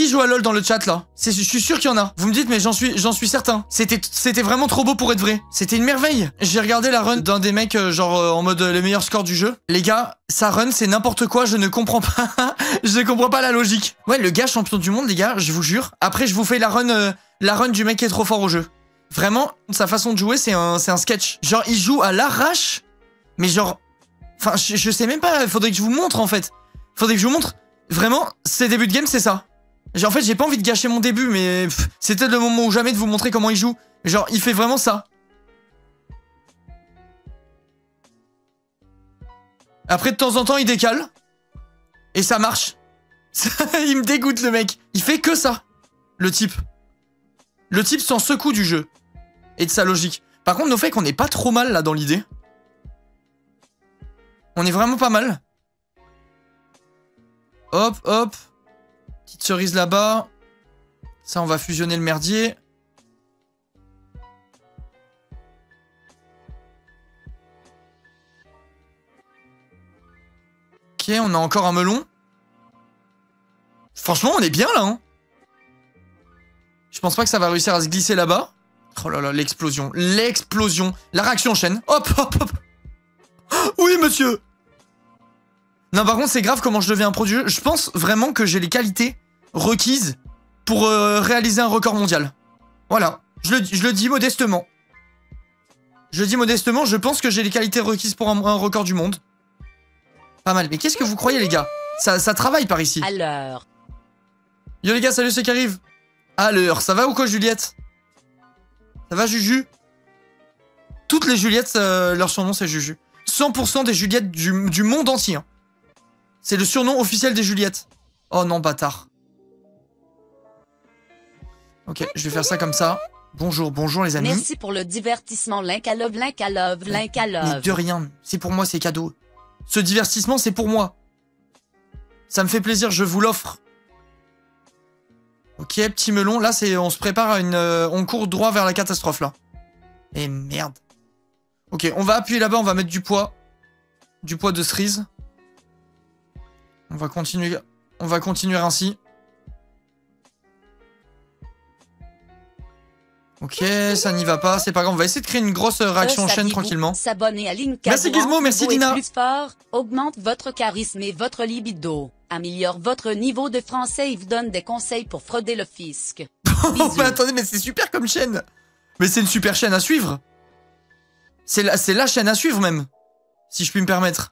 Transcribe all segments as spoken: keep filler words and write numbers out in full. Qui joue à LoL dans le chat là? Je suis sûr qu'il y en a. Vous me dites, mais j'en suis, j'en suis certain. C'était vraiment trop beau pour être vrai. C'était une merveille. J'ai regardé la run d'un des mecs, genre euh, en mode euh, le meilleur score du jeu. Les gars, sa run c'est n'importe quoi. Je ne comprends pas. Je ne comprends pas la logique. Ouais, le gars champion du monde, les gars, je vous jure. Après, je vous fais la run, euh, la run du mec qui est trop fort au jeu. Vraiment, sa façon de jouer, c'est un, c'est un sketch. Genre, il joue à l'arrache, mais genre... Enfin, je, je sais même pas, faudrait que je vous montre, en fait. Faudrait que je vous montre. Vraiment, ses débuts de game, c'est ça. Genre, en fait, j'ai pas envie de gâcher mon début, mais... C'était le moment ou jamais de vous montrer comment il joue. Genre, il fait vraiment ça. Après, de temps en temps, il décale. Et ça marche. Il me dégoûte, le mec. Il fait que ça, le type. Le type s'en secoue du jeu et de sa logique. Par contre, nos faits qu'on est pas trop mal là dans l'idée. On est vraiment pas mal. Hop, hop. Petite cerise là-bas. Ça, on va fusionner le merdier. Ok, on a encore un melon. Franchement, on est bien là, hein. Je pense pas que ça va réussir à se glisser là-bas. Oh là là, l'explosion. L'explosion. La réaction enchaîne. Hop, hop, hop. Oui, monsieur. Non, par contre, c'est grave comment je deviens un pro du jeu. Je pense vraiment que j'ai les qualités requises pour euh, réaliser un record mondial. Voilà. Je le, je le dis modestement. Je le dis modestement, je pense que j'ai les qualités requises pour un, un record du monde. Pas mal. Mais qu'est-ce que vous croyez, les gars? Ça, ça travaille par ici. Alors. Yo, les gars, salut ceux qui arrivent. Alors, ça va ou quoi, Juliette? Ça va, Juju? Toutes les Juliettes, euh, leur surnom, c'est Juju. cent pour cent des Juliettes du, du monde entier. Hein. C'est le surnom officiel des Juliettes. Oh non, bâtard. Ok, je vais faire ça comme ça. Bonjour, bonjour les amis. Merci pour le divertissement, Lincalove, Lincalove, Lincalove. Mais de rien, c'est pour moi, c'est cadeau. Ce divertissement, c'est pour moi. Ça me fait plaisir, je vous l'offre. Ok, petit melon. Là, c'est, on se prépare à une... Euh, on court droit vers la catastrophe, là. Et merde. Ok, on va appuyer là-bas. On va mettre du poids. Du poids de cerise. On va continuer... On va continuer ainsi. Ok, ça n'y va pas. C'est pas grave. On va essayer de créer une grosse réaction en chaîne tranquillement. S'abonner à Lincalove. Merci Gizmo, merci Dina. Plus fort, augmente votre charisme et votre libido. Améliore votre niveau de français et vous donne des conseils pour frauder le fisc. Oh, mais attendez, mais c'est super comme chaîne. Mais c'est une super chaîne à suivre. C'est la, la chaîne à suivre même, si je puis me permettre.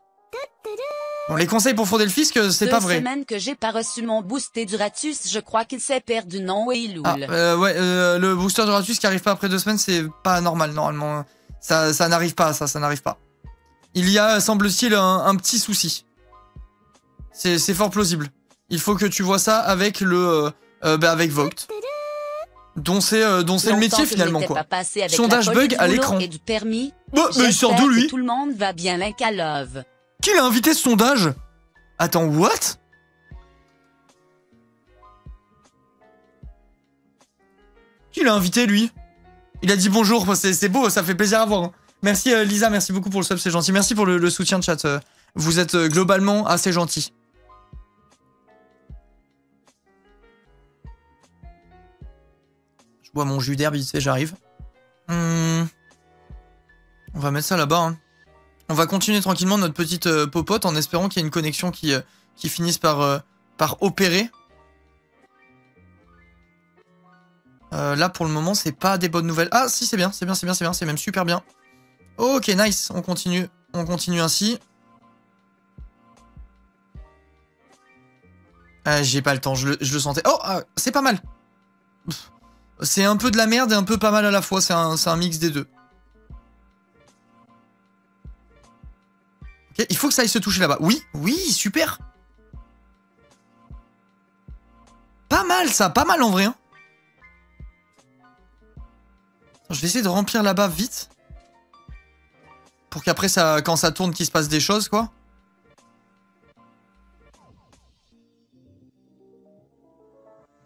Bon, les conseils pour frauder le fisc, c'est pas vrai. Deux semaines que j'ai pas reçu mon booster du ratus, je crois qu'il s'est perdu, non, et il oule. Ah, euh, ouais, euh, le booster du ratus qui arrive pas après deux semaines, c'est pas normal, normalement. Ça, ça n'arrive pas, ça, ça n'arrive pas. Il y a, semble-t-il, un, un petit souci. C'est fort plausible. Il faut que tu vois ça avec le, euh, bah avec Vogt, dont c'est euh, le métier finalement quoi. Sondage bug à l'écran. Bah, mais il sort d'où lui? Tout le monde va bien, Lincalove. Qui l'a invité ce sondage? Attends, what? Qui l'a invité lui? Il a dit bonjour, c'est beau, ça fait plaisir à voir. Hein. Merci euh, Lisa, merci beaucoup pour le sub, c'est gentil. Merci pour le, le soutien de chat, euh, vous êtes euh, globalement assez gentil. Je bois mon jus d'herbe, il sait, j'arrive. Hum. On va mettre ça là-bas. Hein. On va continuer tranquillement notre petite euh, popote en espérant qu'il y ait une connexion qui, euh, qui finisse par, euh, par opérer. Euh, là, pour le moment, c'est pas des bonnes nouvelles. Ah, si, c'est bien, c'est bien, c'est bien, c'est bien, c'est même super bien. Ok, nice, on continue, on continue ainsi. Ah, j'ai pas le temps, je le, je le sentais. Oh, ah, c'est pas mal. Pff. C'est un peu de la merde et un peu pas mal à la fois, c'est un, un mix des deux. Ok, il faut que ça aille se toucher là-bas. Oui, oui, super. Pas mal ça, pas mal en vrai. Hein. Je vais essayer de remplir là-bas vite. Pour qu'après, ça, quand ça tourne, qu'il se passe des choses, quoi.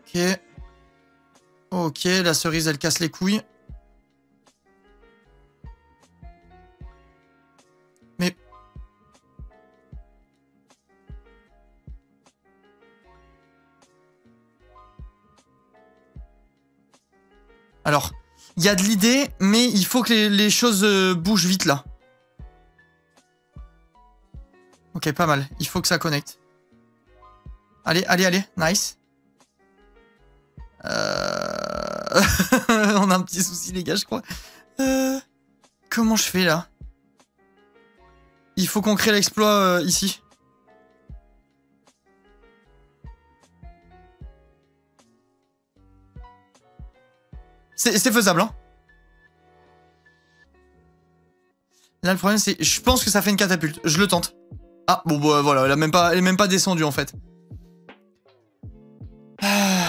Ok. Ok, la cerise, elle casse les couilles. Mais... Alors, il y a de l'idée, mais il faut que les, les choses euh, bougent vite là. Ok, pas mal. Il faut que ça connecte. Allez, allez, allez. Nice. Euh... On a un petit souci, les gars, je crois. Euh... Comment je fais là? Il faut qu'on crée l'exploit euh, ici. C'est faisable, hein. Là, le problème, c'est... Je pense que ça fait une catapulte. Je le tente. Ah, bon, bah, voilà. Elle, a même pas, elle est même pas descendue, en fait. Ah.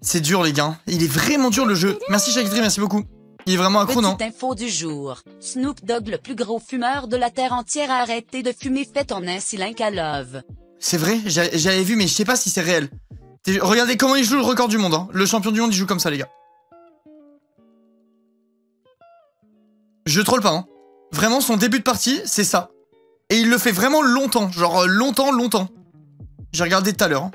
C'est dur, les gars. Il est vraiment dur, le jeu. Merci, Chagridri. Merci beaucoup. Il est vraiment accro, non? Petite info du jour. Snoop Dogg, le plus gros fumeur de la Terre entière, a arrêté de fumer fait en un Lincalove. C'est vrai? J'avais vu, mais je sais pas si c'est réel. Regardez comment il joue le record du monde. Hein. Le champion du monde, il joue comme ça, les gars. Je troll pas. Hein. Vraiment, son début de partie, c'est ça. Et il le fait vraiment longtemps. Genre longtemps, longtemps. J'ai regardé tout à l'heure. Hein.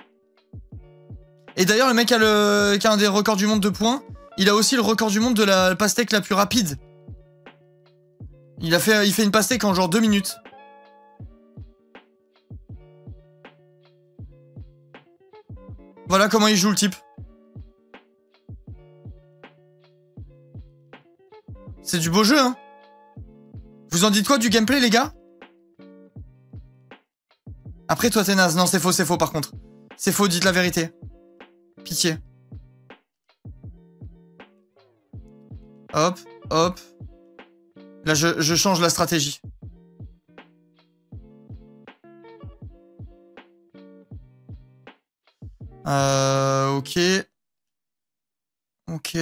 Et d'ailleurs, le mec a, le... qui a un des records du monde de points. Il a aussi le record du monde de la pastèque la plus rapide. Il a fait, il fait une pastèque en genre deux minutes. Voilà comment il joue, le type. C'est du beau jeu, hein. Vous en dites quoi du gameplay, les gars? Après, toi, t'es naze. Non, c'est faux, c'est faux, par contre. C'est faux, dites la vérité. Pitié. Hop, hop. Là, je, je change la stratégie. Euh... Ok. Ok.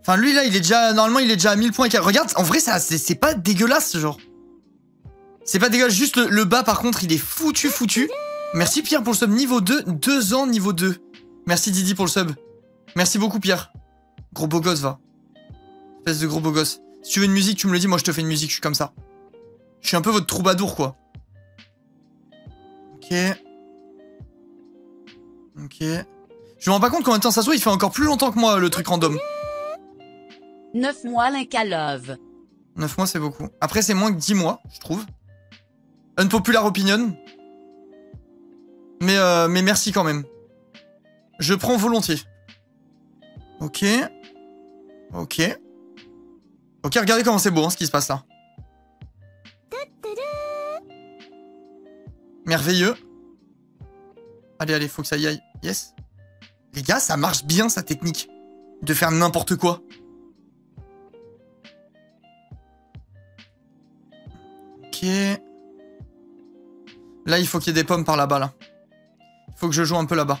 Enfin, lui, là, il est déjà... Normalement, il est déjà à mille points. Regarde, en vrai, ça c'est pas dégueulasse, genre. C'est pas dégueulasse. Juste le, le bas, par contre, il est foutu, foutu. Merci, Pierre, pour le sub. Niveau deux. deux ans, niveau deux. Merci, Didi, pour le sub. Merci beaucoup, Pierre. Gros beau gosse, va. Espèce de gros beau gosse. Si tu veux une musique, tu me le dis. Moi, je te fais une musique. Je suis comme ça. Je suis un peu votre troubadour, quoi. Ok. Ok. Je me rends pas compte qu'en même temps, ça soit, il fait encore plus longtemps que moi, le truc random. neuf mois, Lincalove. neuf mois, c'est beaucoup. Après, c'est moins que dix mois, je trouve. Unpopular opinion. Mais, euh, mais merci quand même. Je prends volontiers. Ok. Ok. Ok, regardez comment c'est beau, hein, ce qui se passe là. Merveilleux. Allez, allez, faut que ça y aille. Yes. Les gars, ça marche bien, sa technique. De faire n'importe quoi. Ok. Là, il faut qu'il y ait des pommes par là-bas, là. Il faut que je joue un peu là-bas.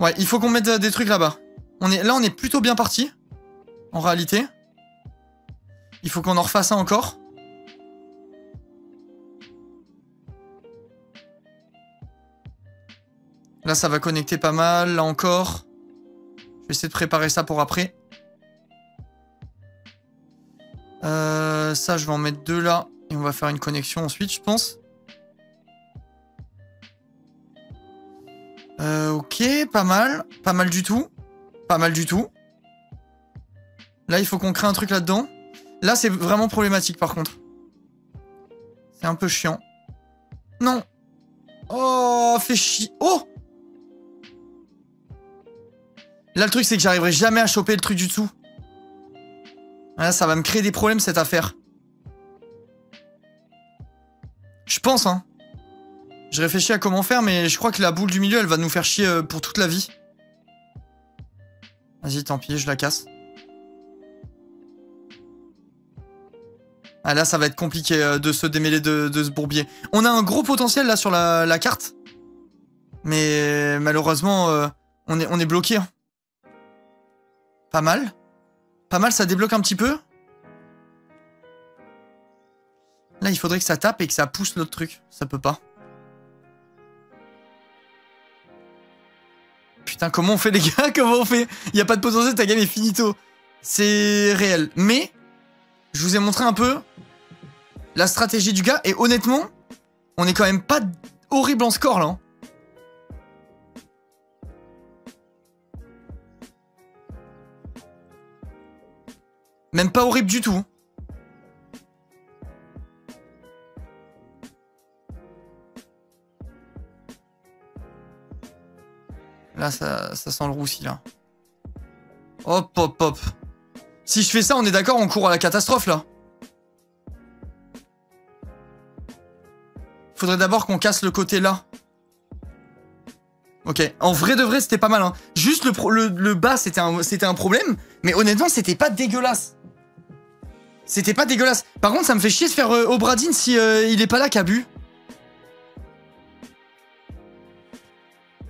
Ouais, il faut qu'on mette des trucs là-bas. On est... Là, on est plutôt bien parti. En réalité, il faut qu'on en refasse un encore. Là, ça va connecter pas mal. Là encore. Je vais essayer de préparer ça pour après. Euh, ça, je vais en mettre deux là. Et on va faire une connexion ensuite, je pense. Euh, ok, pas mal. Pas mal du tout. Pas mal du tout. Là, il faut qu'on crée un truc là-dedans. Là, c'est vraiment problématique, par contre. C'est un peu chiant. Non. Oh, fais chier. Oh! Là, le truc, c'est que j'arriverai jamais à choper le truc du dessous. Là, ça va me créer des problèmes, cette affaire. Je pense, hein. Je réfléchis à comment faire, mais je crois que la boule du milieu, elle va nous faire chier pour toute la vie. Vas-y, tant pis, je la casse. Ah là, ça va être compliqué de se démêler de, de ce bourbier. On a un gros potentiel là sur la, la carte. Mais malheureusement, euh, on est, on est bloqué. Pas mal. Pas mal, ça débloque un petit peu. Là, il faudrait que ça tape et que ça pousse l'autre truc. Ça peut pas. Putain, comment on fait, les gars? Comment on fait? Il n'y a pas de potentiel, ta game est finito. c'est réel. Mais je vous ai montré un peu la stratégie du gars. Et honnêtement, on est quand même pas horrible en score là. Même pas horrible du tout. Là, ça, ça sent le roussi, là. Hop, hop, hop. Si je fais ça, on est d'accord, on court à la catastrophe, là. Faudrait d'abord qu'on casse le côté, là. Ok. En vrai de vrai, c'était pas mal, hein. Juste le, pro le, le bas, c'était un, c'était un problème. Mais honnêtement, c'était pas dégueulasse. C'était pas dégueulasse. Par contre, ça me fait chier de faire euh, Obradine si euh, il est pas là, Kabu.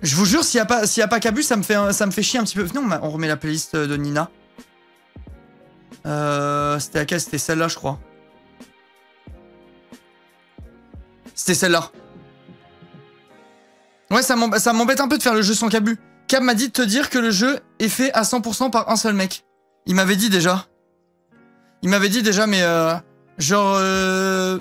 Je vous jure, s'il n'y a pas, s'il y a pas Kabu, ça me fait, ça me fait chier un petit peu. Non, on remet la playlist de Nina. Euh, c'était laquelle? C'était celle-là, je crois. C'était celle-là. Ouais, ça m'embête un peu de faire le jeu sans Kabu. Kab m'a dit de te dire que le jeu est fait à cent pour cent par un seul mec. Il m'avait dit déjà. Il m'avait dit déjà, mais euh, genre... Euh...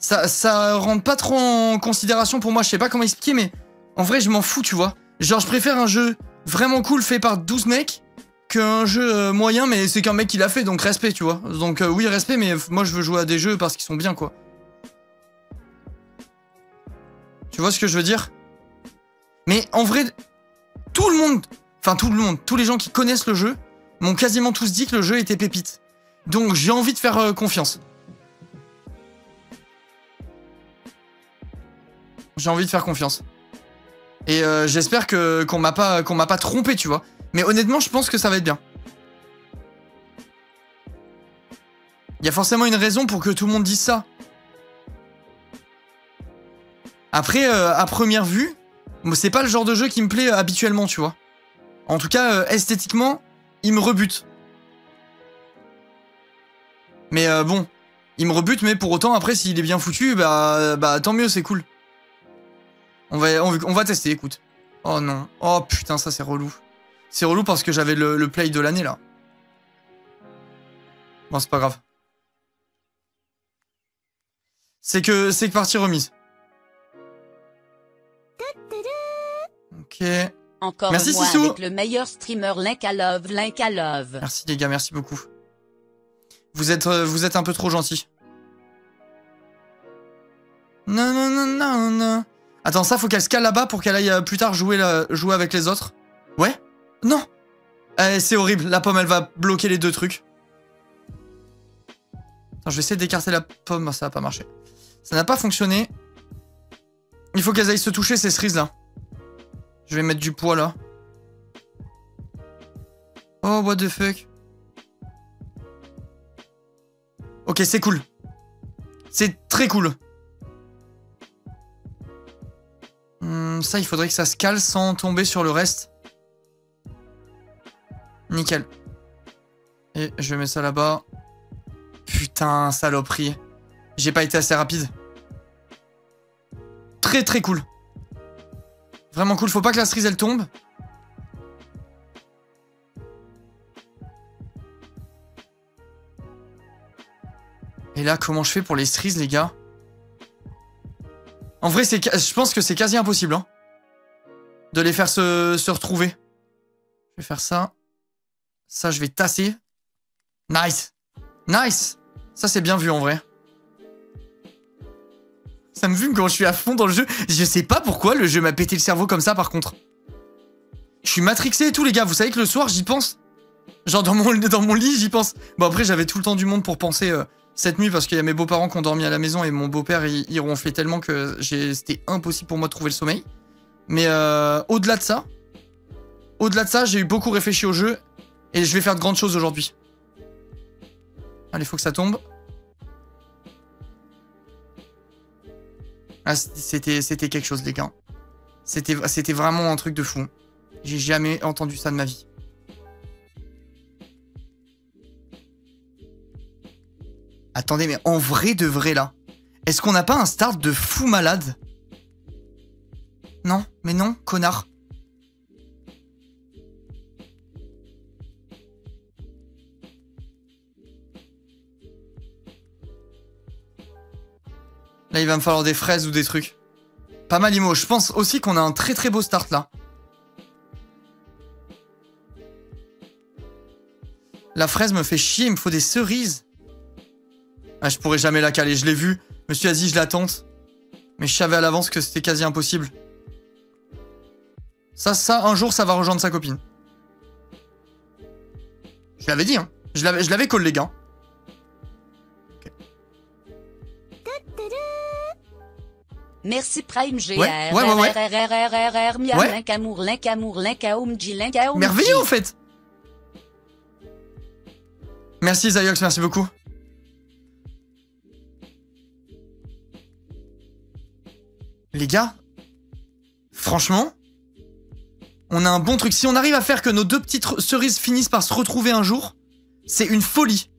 Ça, ça rentre pas trop en considération pour moi, je sais pas comment expliquer, mais en vrai, je m'en fous, tu vois. Genre, je préfère un jeu vraiment cool fait par douze mecs qu'un jeu moyen, mais c'est qu'un mec qui l'a fait, donc respect, tu vois. Donc euh, oui, respect, mais moi, je veux jouer à des jeux parce qu'ils sont bien, quoi. Tu vois ce que je veux dire? Mais en vrai, tout le monde, enfin tout le monde, tous les gens qui connaissent le jeu m'ont quasiment tous dit que le jeu était pépite. Donc j'ai envie de faire euh, confiance. J'ai envie de faire confiance. Et euh, j'espère que qu'on m'a pas, qu'on m'a pas trompé, tu vois. Mais honnêtement, je pense que ça va être bien. Il y a forcément une raison pour que tout le monde dise ça. Après, euh, à première vue, c'est pas le genre de jeu qui me plaît habituellement, tu vois. En tout cas, euh, esthétiquement, il me rebute. Mais euh, bon, il me rebute, mais pour autant, après, s'il est bien foutu, bah, bah tant mieux, c'est cool. On va, on, on va tester, écoute. Oh non. Oh putain, ça c'est relou. C'est relou parce que j'avais le, le play de l'année là. Bon, c'est pas grave. C'est que c'est que partie remise. Ok. Encore merci, moi Sissou. Avec le meilleur streamer Lincalove, Lincalove. Merci les gars, merci beaucoup. Vous êtes, vous êtes un peu trop gentils. Non, non, non, non, non. Attends, ça, faut qu'elle se cale là-bas pour qu'elle aille plus tard jouer, la... jouer avec les autres. Ouais? Non! Eh, c'est horrible, la pomme, elle va bloquer les deux trucs. Attends, je vais essayer d'écarter la pomme, ça n'a pas marché. Ça n'a pas fonctionné. Il faut qu'elles aillent se toucher, ces cerises-là. Je vais mettre du poids, là. Oh, what the fuck? Ok, c'est cool. C'est très cool. Ça, il faudrait que ça se cale sans tomber sur le reste. Nickel. Et je vais mettre ça là-bas. Putain, saloperie. J'ai pas été assez rapide. Très très cool. Vraiment cool. Faut pas que la cerise elle tombe. Et là, comment je fais pour les cerises, les gars? En vrai, je pense que c'est quasi impossible, hein, de les faire se, se retrouver. Je vais faire ça. Ça, je vais tasser. Nice. Nice. Ça, c'est bien vu, en vrai. Ça me fume quand je suis à fond dans le jeu. Je sais pas pourquoi le jeu m'a pété le cerveau comme ça, par contre. Je suis matrixé et tout, les gars. Vous savez que le soir, j'y pense. Genre, dans mon, dans mon lit, j'y pense. Bon, après, j'avais tout le temps du monde pour penser... Euh, cette nuit, parce qu'il y a mes beaux-parents qui ont dormi à la maison et mon beau-père, il, il ronflait tellement que c'était impossible pour moi de trouver le sommeil. Mais euh, au-delà de ça, au-delà de ça, j'ai eu beaucoup réfléchi au jeu et je vais faire de grandes choses aujourd'hui. Allez, faut que ça tombe. Ah, c'était quelque chose, les gars. C'était vraiment un truc de fou. J'ai jamais entendu ça de ma vie. Attendez, mais en vrai de vrai, là, est-ce qu'on n'a pas un start de fou malade? Non, mais non, connard. Là, il va me falloir des fraises ou des trucs. Pas mal, Imo. Je pense aussi qu'on a un très très beau start là. La fraise me fait chier, il me faut des cerises. Ah, je pourrais jamais la caler, je l'ai vu. Je me suis dit, je la tente. Mais je savais à l'avance que c'était quasi impossible. Ça, ça, un jour, ça va rejoindre sa copine. Je l'avais dit, hein. Je l'avais collé, les gars. Okay. Merci Prime G. Ouais, ouais, ouais. Ouais. Merveilleux, en fait. Merci Zayox, merci beaucoup. Les gars, franchement, on a un bon truc. Si on arrive à faire que nos deux petites cerises finissent par se retrouver un jour, c'est une folie.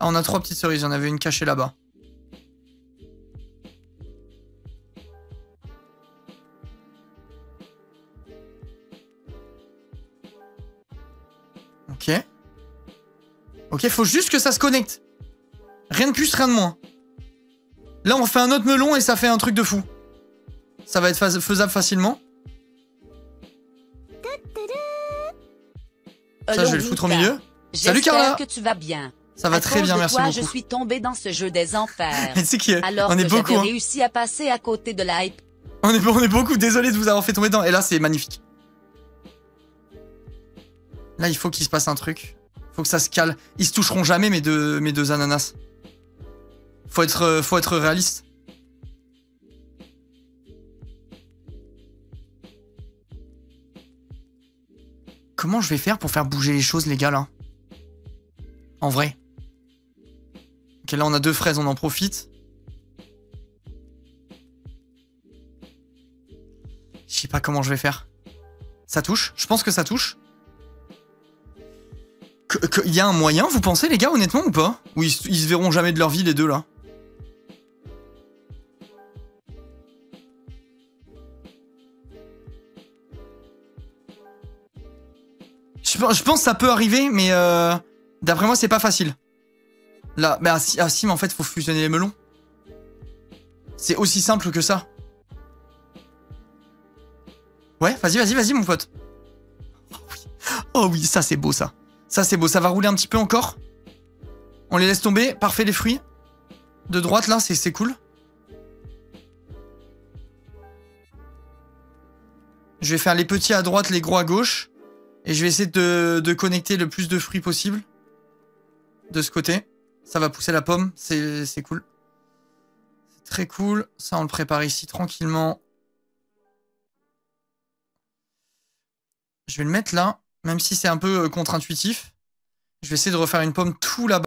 Ah, on a trois petites cerises, il y en avait une cachée là-bas. Ok. Ok, faut juste que ça se connecte. Rien de plus, rien de moins. Là, on fait un autre melon et ça fait un truc de fou. Ça va être fa- faisable facilement. Ça, je vais le foutre au milieu. Salut Carla. Que tu vas bien. Ça va très bien, merci beaucoup. Je suis tombé dans ce jeu des enfers. Mais tu sais qui est, on est beaucoup. Hein. Réussi à passer à côté de la hype. On est, on est beaucoup. Désolé de vous avoir fait tomber dedans. Et là, c'est magnifique. Là, il faut qu'il se passe un truc. Faut que ça se cale. Ils se toucheront jamais, mes deux, mes deux ananas. Faut être, faut être réaliste. Comment je vais faire pour faire bouger les choses, les gars, là? En vrai. Ok, là, on a deux fraises, on en profite. Je sais pas comment je vais faire. Ça touche? Je pense que ça touche. Il y a un moyen, vous pensez, les gars, honnêtement, ou pas? Ou ils, ils se verront jamais de leur vie, les deux, là? Je pense que ça peut arriver, mais euh, d'après moi, c'est pas facile. Là, bah, ah, si, ah si, mais en fait, faut fusionner les melons. C'est aussi simple que ça. Ouais, vas-y, vas-y, vas-y, mon pote. Oh oui, oh, oui ça, c'est beau, ça. Ça, c'est beau. Ça va rouler un petit peu encore. On les laisse tomber. Parfait, les fruits. De droite, là, c'est cool. Je vais faire les petits à droite, les gros à gauche. Et je vais essayer de, de connecter le plus de fruits possible. De ce côté. Ça va pousser la pomme. C'est cool. C'est très cool. Ça, on le prépare ici tranquillement. Je vais le mettre là, même si c'est un peu contre-intuitif. Je vais essayer de refaire une pomme tout là-bas.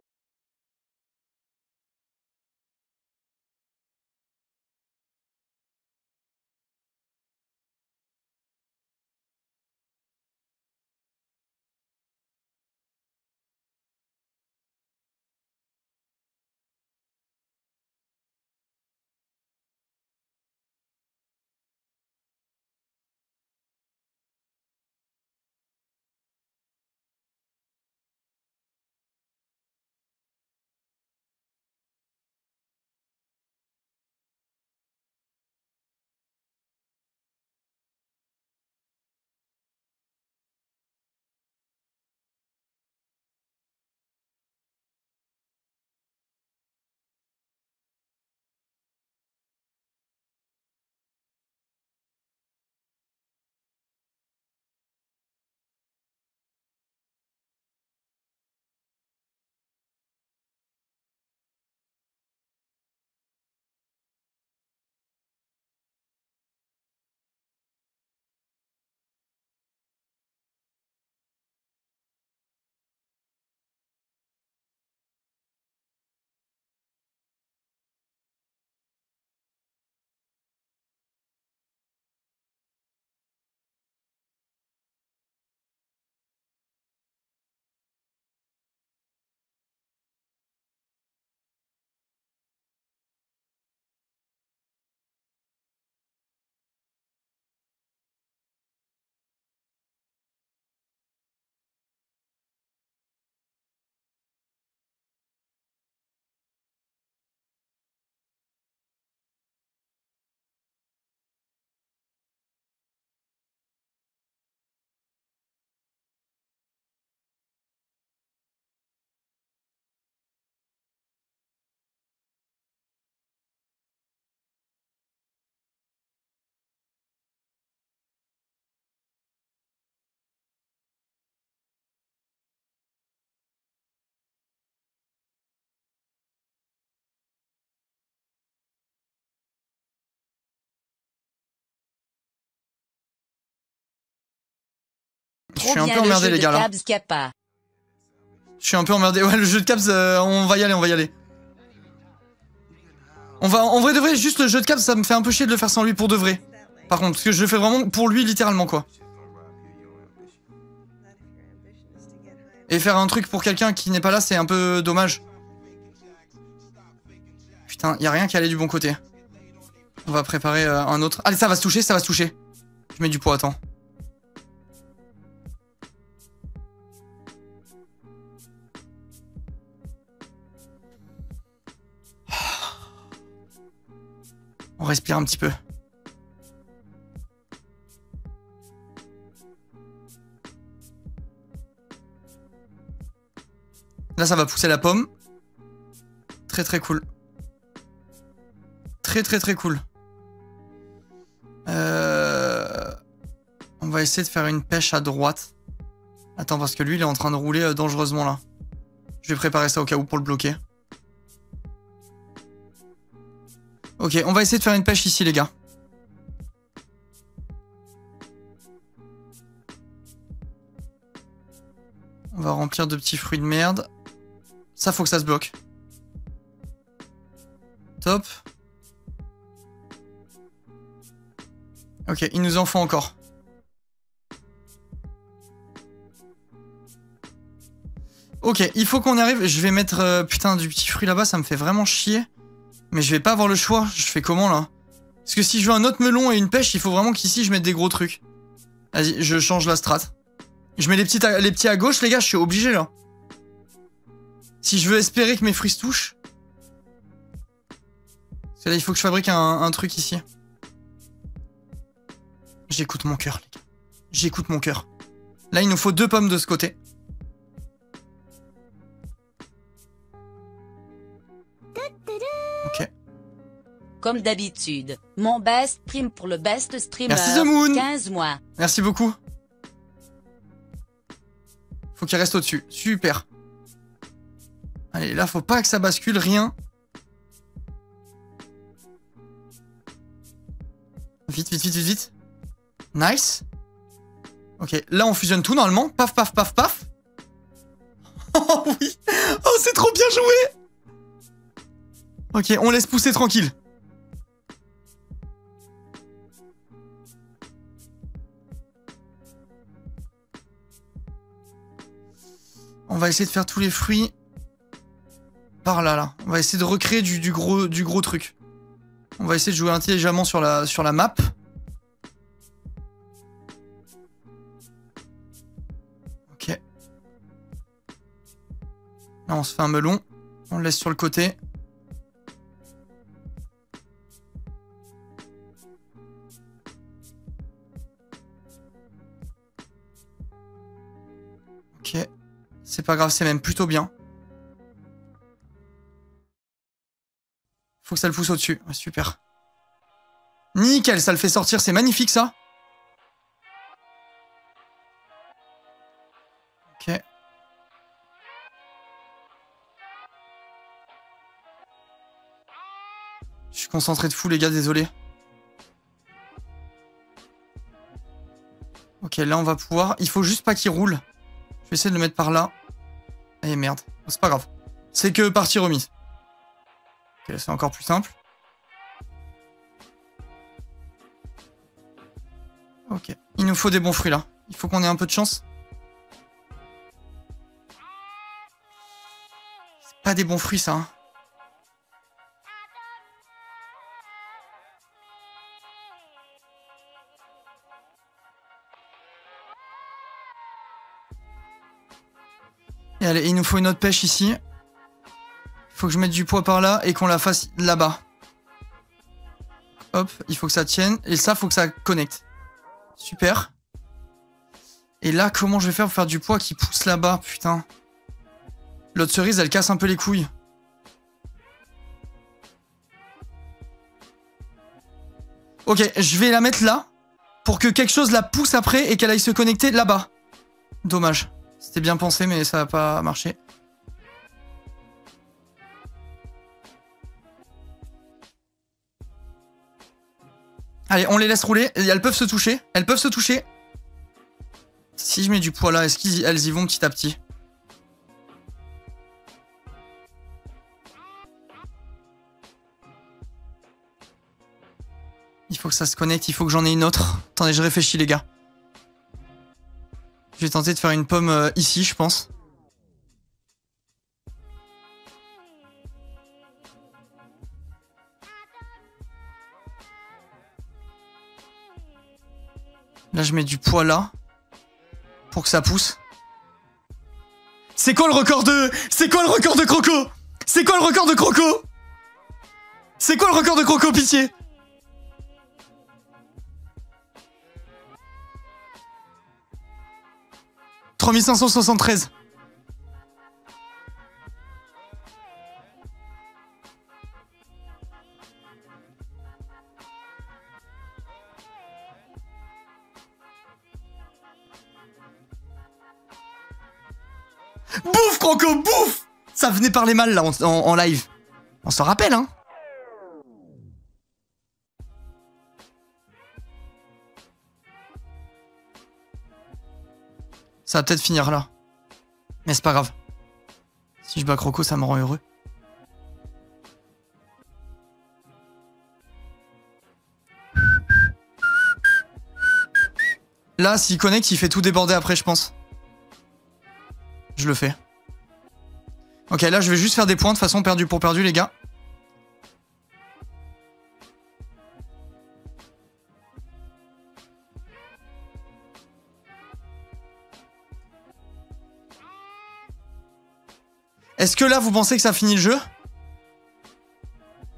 je suis un peu emmerdé les gars là. Je suis un peu emmerdé. Ouais, le jeu de caps, euh, on va y aller, on va y aller. On va, en vrai de vrai, juste le jeu de caps, ça me fait un peu chier de le faire sans lui pour de vrai. Par contre, parce que je le fais vraiment pour lui littéralement quoi. Et faire un truc pour quelqu'un qui n'est pas là, c'est un peu dommage. Putain, y a rien qui allait du bon côté. On va préparer euh, un autre. Allez, ça va se toucher, ça va se toucher. Je mets du poids, attends. On respire un petit peu. Là, ça va pousser la pomme. Très très cool. Très très très cool. Euh... On va essayer de faire une pêche à droite. Attends, parce que lui, il est en train de rouler euh, dangereusement là. Je vais préparer ça au cas où pour le bloquer. Ok, on va essayer de faire une pêche ici, les gars. On va remplir de petits fruits de merde. Ça, faut que ça se bloque. Top. Ok, il nous en faut encore. Ok, il faut qu'on arrive. Je vais mettre euh, putain du petit fruit là-bas, ça me fait vraiment chier. Mais je vais pas avoir le choix. Je fais comment là? Parce que si je veux un autre melon et une pêche, il faut vraiment qu'ici je mette des gros trucs. Vas-y, je change la strat. Je mets les petits, à, les petits à gauche, les gars, je suis obligé là. Si je veux espérer que mes fruits se touchent. Parce que là, il faut que je fabrique un, un truc ici. J'écoute mon cœur, les gars. J'écoute mon cœur. Là, il nous faut deux pommes de ce côté. Comme d'habitude, mon best stream pour le best streamer. Merci The Moon. quinze mois. Merci beaucoup. Faut qu'il reste au-dessus. Super. Allez, là, faut pas que ça bascule, rien. Vite, vite, vite, vite, vite. Nice. Ok, là, on fusionne tout normalement. Paf, paf, paf, paf. Oh oui. Oh, c'est trop bien joué. Ok, on laisse pousser tranquille. On va essayer de faire tous les fruits par là, là. On va essayer de recréer du, du, gros, du gros truc. On va essayer de jouer intelligemment sur la, sur la map. Ok. Là, on se fait un melon. On le laisse sur le côté. Ok. C'est pas grave, c'est même plutôt bien. Faut que ça le pousse au-dessus. Ouais, super. Nickel, ça le fait sortir, c'est magnifique ça. Ok. Je suis concentré de fou les gars, désolé. Ok, là on va pouvoir... Il faut juste pas qu'il roule. Je vais essayer de le mettre par là. Eh merde, c'est pas grave. C'est que partie remise. Ok, c'est encore plus simple. Ok, il nous faut des bons fruits là. Il faut qu'on ait un peu de chance. C'est pas des bons fruits ça. Hein. Et allez, il nous faut une autre pêche ici. Il faut que je mette du poids par là et qu'on la fasse là-bas. Hop, il faut que ça tienne. Et ça, faut que ça connecte. Super. Et là, comment je vais faire pour faire du poids qui pousse là-bas, putain. L'autre cerise, elle casse un peu les couilles. Ok, je vais la mettre là pour que quelque chose la pousse après et qu'elle aille se connecter là-bas. Dommage. C'était bien pensé, mais ça n'a pas marché. Allez, on les laisse rouler. Elles peuvent se toucher. Elles peuvent se toucher. Si je mets du poids là, est-ce qu'elles y vont petit à petit? Il faut que ça se connecte, il faut que j'en ai une autre. Attendez, je réfléchis les gars. Je vais tenter de faire une pomme euh, ici, je pense. Là, je mets du poids là. Pour que ça pousse. C'est quoi le record de... C'est quoi le record de Croco? C'est quoi le record de Croco? C'est quoi le record de Croco, pitié? trois mille cinq cent soixante-treize. Bouffe, Croco, bouffe! Ça venait par les mâles, là, en, en, en live. On s'en rappelle, hein? Ça va peut-être finir là. Mais c'est pas grave. Si je bats Croco, ça me rend heureux. Là, s'il connecte, il fait tout déborder après, je pense. Je le fais. Ok, là, je vais juste faire des points. De toute façon, perdu pour perdu, les gars. Est-ce que là, vous pensez que ça finit le jeu?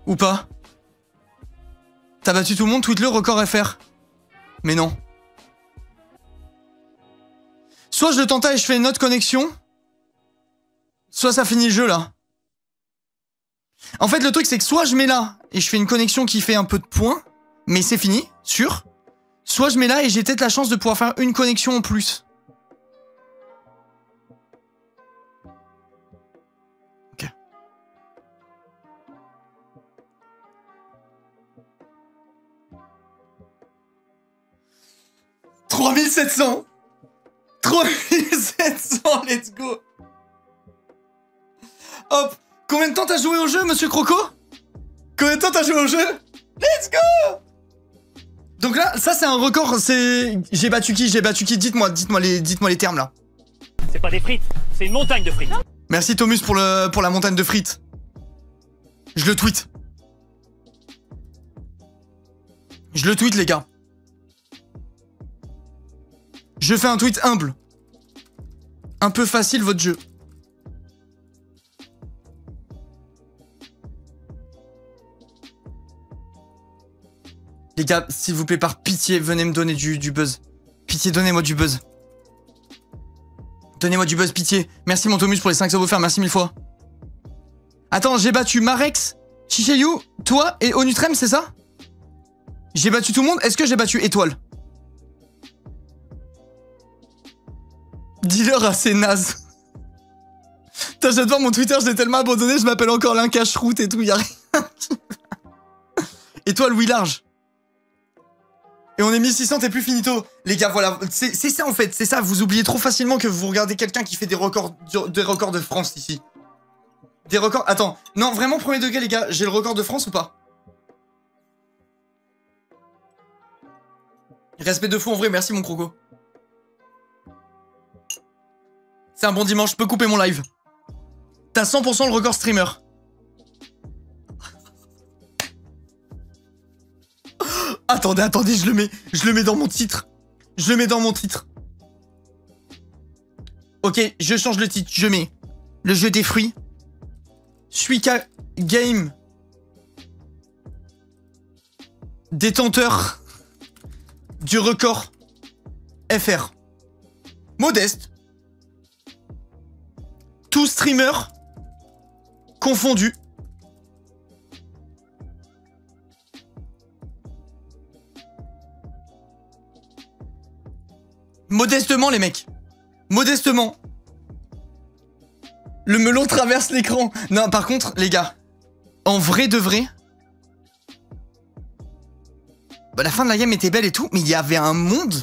Ou pas? T'as battu tout le monde, tweet le record F R. Mais non. Soit je le tentais et je fais une autre connexion, soit ça finit le jeu, là. En fait, le truc, c'est que soit je mets là et je fais une connexion qui fait un peu de points, mais c'est fini, sûr. Soit je mets là et j'ai peut-être la chance de pouvoir faire une connexion en plus. trois mille sept cents, trois mille sept cents, let's go. Hop, combien de temps t'as joué au jeu, monsieur Croco? Combien de temps t'as joué au jeu? Let's go. Donc là, ça c'est un record, c'est... J'ai battu qui? J'ai battu qui? Dites-moi, dites-moi les, dites-moi les termes là. C'est pas des frites, c'est une montagne de frites. Merci Tomus pour, le, pour la montagne de frites. Je le tweet. Je le tweet les gars. Je fais un tweet humble. Un peu facile votre jeu. Les gars, s'il vous plaît, par pitié, venez me donner du, du buzz. Pitié, donnez-moi du buzz. Donnez-moi du buzz, pitié. Merci mon Tomus pour les cinq subs offerts, merci mille fois. Attends, j'ai battu Marex, Chichayou, toi et Onutrem, c'est ça? J'ai battu tout le monde, est-ce que j'ai battu Étoile? Dealer assez naze. Putain, j'adore mon Twitter, je l'ai tellement abandonné, je m'appelle encore Linca Route et tout, y'a rien. Et toi, Louis large. Et on est mille six cents, t'es plus finito. Les gars, voilà, c'est ça en fait, c'est ça, vous oubliez trop facilement que vous regardez quelqu'un qui fait des records, des records de France ici. Des records, attends, non, vraiment premier degré les gars, j'ai le record de France ou pas? Respect de fou en vrai, merci mon Croco. C'est un bon dimanche, je peux couper mon live. T'as cent pour cent le record streamer. Attendez, attendez, je le mets. Je le mets dans mon titre. Je le mets dans mon titre. Ok, je change le titre. Je mets le jeu des fruits. Suika Game. Détenteur du record F R. Modeste. Tous streamers confondus. Modestement les mecs. Modestement. Le melon traverse l'écran. Non par contre les gars. En vrai de vrai. Bah, la fin de la game était belle et tout. Mais il y avait un monde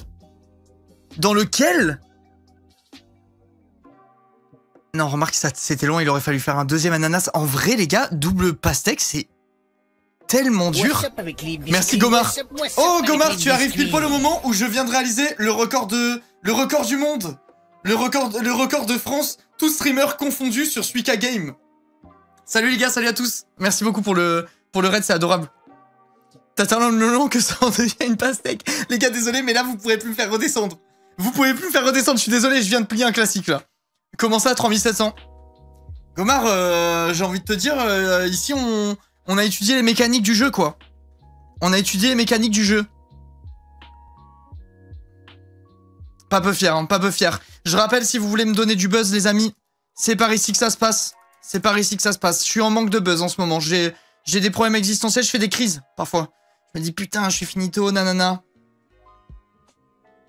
dans lequel Non, remarque, ça c'était long, il aurait fallu faire un deuxième ananas. En vrai, les gars, double pastèque, c'est tellement dur. Merci Gomar. Oh Gomar, tu arrives pile poil au moment où je viens de réaliser le record de le record du monde, le record le record de France, tous streamers confondus sur Suika Game. Salut les gars, salut à tous. Merci beaucoup pour le pour le raid, c'est adorable. T'as tellement le long que ça en devient une pastèque. Les gars, désolé, mais là vous pourrez plus me faire redescendre. Vous pouvez plus me faire redescendre. Je suis désolé, je viens de plier un classique là. Comment ça, trois mille sept cents? Gomar, euh, j'ai envie de te dire, euh, ici, on, on a étudié les mécaniques du jeu, quoi. On a étudié les mécaniques du jeu. Pas peu fier, hein, pas peu fier. Je rappelle, si vous voulez me donner du buzz, les amis, c'est par ici que ça se passe. C'est par ici que ça se passe. Je suis en manque de buzz en ce moment. J'ai des problèmes existentiels, je fais des crises, parfois. Je me dis, putain, je suis finito, nanana.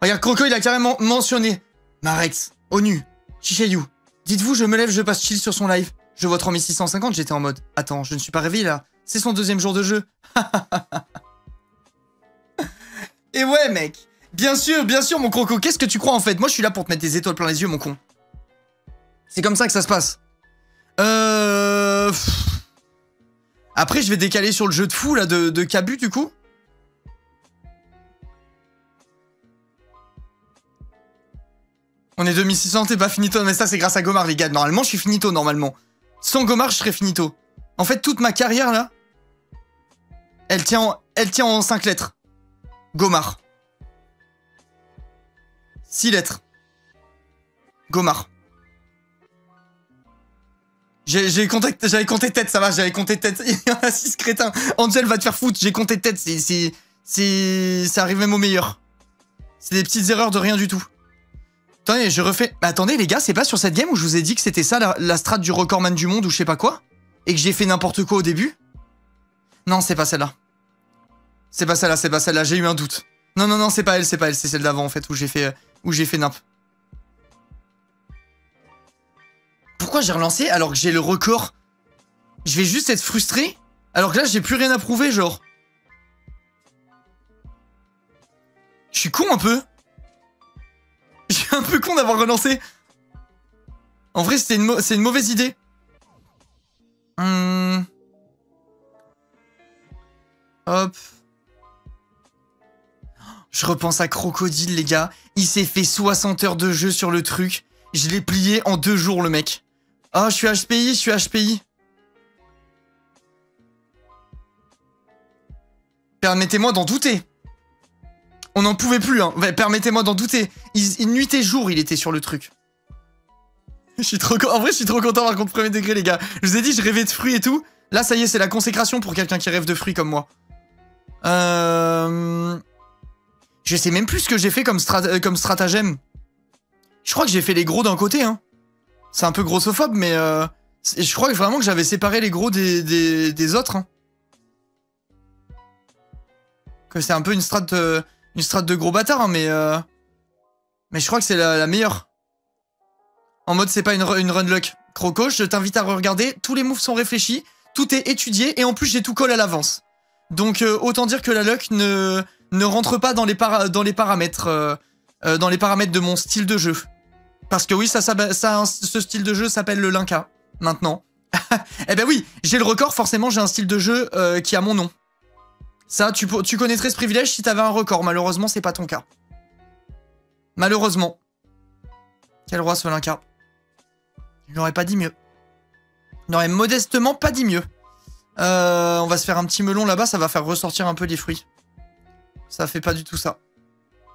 Regarde, Croco, il a carrément mentionné Marex, ONU. Chichayou, dites-vous, je me lève, je passe chill sur son live. Je vois trois mille six cent cinquante, j'étais en mode, attends, je ne suis pas réveillé là. C'est son deuxième jour de jeu. Et ouais, mec. Bien sûr, bien sûr, mon Croco. Qu'est-ce que tu crois en fait? Moi, je suis là pour te mettre des étoiles plein les yeux, mon con. C'est comme ça que ça se passe. Euh... Après, je vais décaler sur le jeu de fou là de, de Kabu, du coup. On est deux mille six cents, t'es pas finito. Mais ça, c'est grâce à Gomar, les gars. Normalement, je suis finito, normalement. Sans Gomar, je serais finito. En fait, toute ma carrière, là, elle tient en, elle tient en cinq lettres. Gomar. six lettres. Gomar. J'avais compté tête, ça va, j'avais compté tête. Il y en a six crétins. Angel va te faire foutre, j'ai compté tête. C'est... C'est... Ça arrive même au meilleur. C'est des petites erreurs de rien du tout. Attendez, je refais... Bah, attendez, les gars, c'est pas sur cette game où je vous ai dit que c'était ça, la, la strat du recordman du monde ou je sais pas quoi? Et que j'ai fait n'importe quoi au début? Non, c'est pas celle-là. C'est pas celle-là, c'est pas celle-là, j'ai eu un doute. Non, non, non, c'est pas elle, c'est pas elle, c'est celle d'avant, en fait, où j'ai fait... Où j'ai fait nimp. Pourquoi j'ai relancé alors que j'ai le record? Je vais juste être frustré, alors que là, j'ai plus rien à prouver, genre. Je suis con, un peu. Je suis un peu con d'avoir relancé. En vrai, c'est une, une mauvaise idée. Hum. Hop. Je repense à Crocodile, les gars. Il s'est fait soixante heures de jeu sur le truc. Je l'ai plié en deux jours, le mec. Ah, oh, je suis H P I, je suis H P I. Permettez-moi d'en douter. On n'en pouvait plus, hein. Permettez-moi d'en douter. Il, il, nuit et jour, il était sur le truc. Je suis trop en vrai, je suis trop content d'avoir compris premier degré, les gars. Je vous ai dit, je rêvais de fruits et tout. Là, ça y est, c'est la consécration pour quelqu'un qui rêve de fruits comme moi. Euh... Je sais même plus ce que j'ai fait comme, strat euh, comme stratagème. Je crois que j'ai fait les gros d'un côté, hein. C'est un peu grossophobe, mais... Euh... Je crois que vraiment que j'avais séparé les gros des, des, des autres. Hein. Que c'est un peu une strat... Euh... Une strat de gros bâtard, hein, mais... Euh... Mais je crois que c'est la, la meilleure. En mode, c'est pas une, une run luck. Croco, je t'invite à regarder. Tous les moves sont réfléchis. Tout est étudié. Et en plus, j'ai tout call à l'avance. Donc, euh, autant dire que la luck ne, ne rentre pas dans les, para dans les paramètres. Euh, euh, dans les paramètres de mon style de jeu. Parce que oui, ça, ça, ça, ce style de jeu s'appelle le Linca. Maintenant. Eh ben oui, j'ai le record. Forcément, j'ai un style de jeu euh, qui a mon nom. Ça, tu, tu connaîtrais ce privilège si t'avais un record. Malheureusement, c'est pas ton cas. Malheureusement. Quel roi, Solinca. Il n'aurait pas dit mieux. Il n'aurait modestement pas dit mieux. Euh, on va se faire un petit melon là-bas. Ça va faire ressortir un peu les fruits. Ça fait pas du tout ça.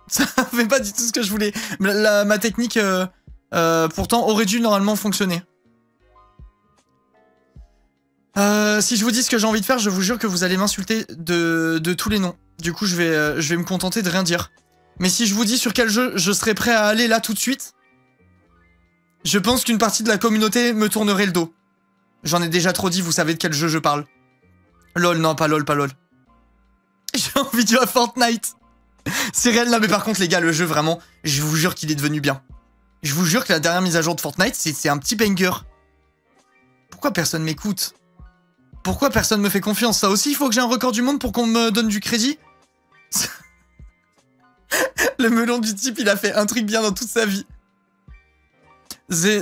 Ça fait pas du tout ce que je voulais. La, la, ma technique, euh, euh, pourtant, aurait dû normalement fonctionner. Euh, si je vous dis ce que j'ai envie de faire, je vous jure que vous allez m'insulter de, de tous les noms. Du coup, je vais, euh, je vais me contenter de rien dire. Mais si je vous dis sur quel jeu je serais prêt à aller là tout de suite, je pense qu'une partie de la communauté me tournerait le dos. J'en ai déjà trop dit, vous savez de quel jeu je parle. LoL, non, pas LoL, pas LoL. J'ai envie de jouer à Fortnite. C'est réel, là, mais par contre, les gars, le jeu, vraiment, je vous jure qu'il est devenu bien. Je vous jure que la dernière mise à jour de Fortnite, c'est un petit banger. Pourquoi personne m'écoute ? Pourquoi personne me fait confiance? Ça aussi, il faut que j'ai un record du monde pour qu'on me donne du crédit? Le melon du type, il a fait un truc bien dans toute sa vie.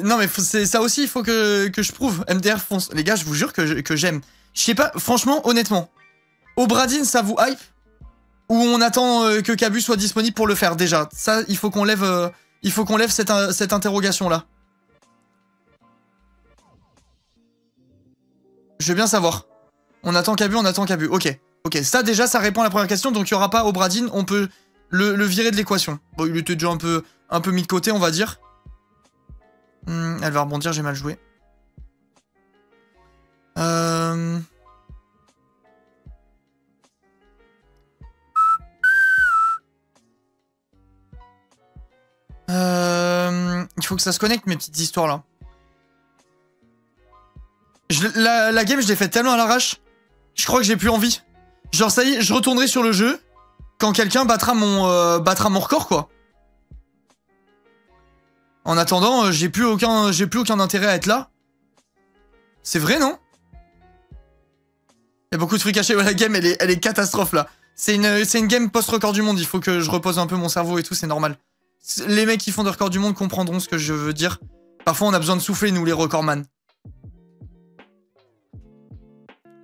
Non mais c'est ça aussi, il faut que, que je prouve. M D R fonce. Les gars, je vous jure que j'aime. Je sais pas, franchement, honnêtement. Obradine, ça vous hype? Ou on attend euh, que Kabu soit disponible pour le faire déjà? Ça, il faut qu'on lève, euh, il faut qu'on lève cette, cette interrogation-là. Je veux bien savoir. On attend Kabu, on attend Kabu. Ok, ok. Ça déjà, ça répond à la première question. Donc il n'y aura pas Obradine, on peut le, le virer de l'équation. Bon, il était déjà un peu, un peu mis de côté, on va dire. Hmm, elle va rebondir, j'ai mal joué. Euh... Euh... Il faut que ça se connecte, mes petites histoires là. Je, la, la game, je l'ai faite tellement à l'arrache. Je crois que j'ai plus envie. Genre, ça y est, je retournerai sur le jeu quand quelqu'un battra mon, euh, battra mon record, quoi. En attendant, euh, j'ai plus aucun, j'ai plus aucun intérêt à être là. C'est vrai, non? Il y a beaucoup de trucs cachés. Ouais, la game, elle est, elle est catastrophe là. C'est une, c'est une game post-record du monde. Il faut que je repose un peu mon cerveau et tout, c'est normal. Les mecs qui font des records du monde comprendront ce que je veux dire. Parfois, on a besoin de souffler, nous, les recordman.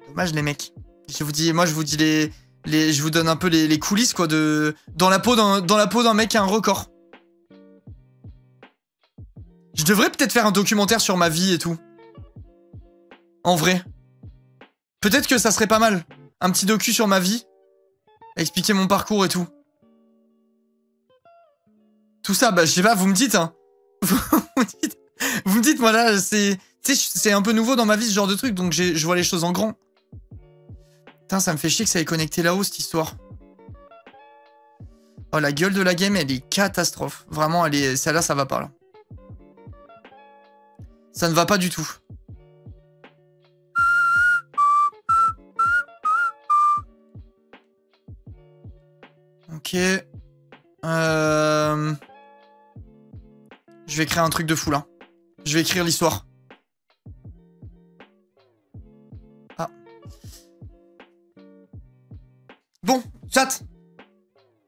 Dommage, les mecs. Je vous dis, moi, je vous dis les, les je vous donne un peu les, les coulisses, quoi, de dans la peau d'un, dans la peau d'un mec qui a un record. Je devrais peut-être faire un documentaire sur ma vie et tout. En vrai. Peut-être que ça serait pas mal. Un petit docu sur ma vie. Expliquer mon parcours et tout. Tout ça, bah je sais pas, vous me dites, hein. Vous me dites, vous me dites, moi là, c'est c'est un peu nouveau dans ma vie ce genre de truc, donc je vois les choses en grand. Putain, ça me fait chier que ça ait connecté là-haut, cette histoire. Oh, la gueule de la game, elle est catastrophe. Vraiment, elle est, celle-là, ça va pas, là. Ça ne va pas du tout. Ok. Euh... Je vais créer un truc de fou, là. Je vais écrire l'histoire. Ah. Bon, chat.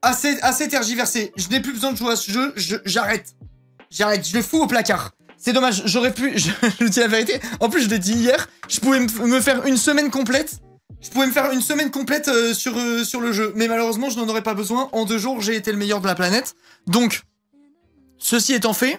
Assez, assez tergiversé. Je n'ai plus besoin de jouer à ce jeu. J'arrête. Je, J'arrête. Je le fous au placard. C'est dommage. J'aurais pu... Je, je dis la vérité. En plus, je l'ai dit hier. Je pouvais me faire une semaine complète. Je pouvais me faire une semaine complète euh, sur, euh, sur le jeu. Mais malheureusement, je n'en aurais pas besoin. En deux jours, j'ai été le meilleur de la planète. Donc... Ceci étant fait,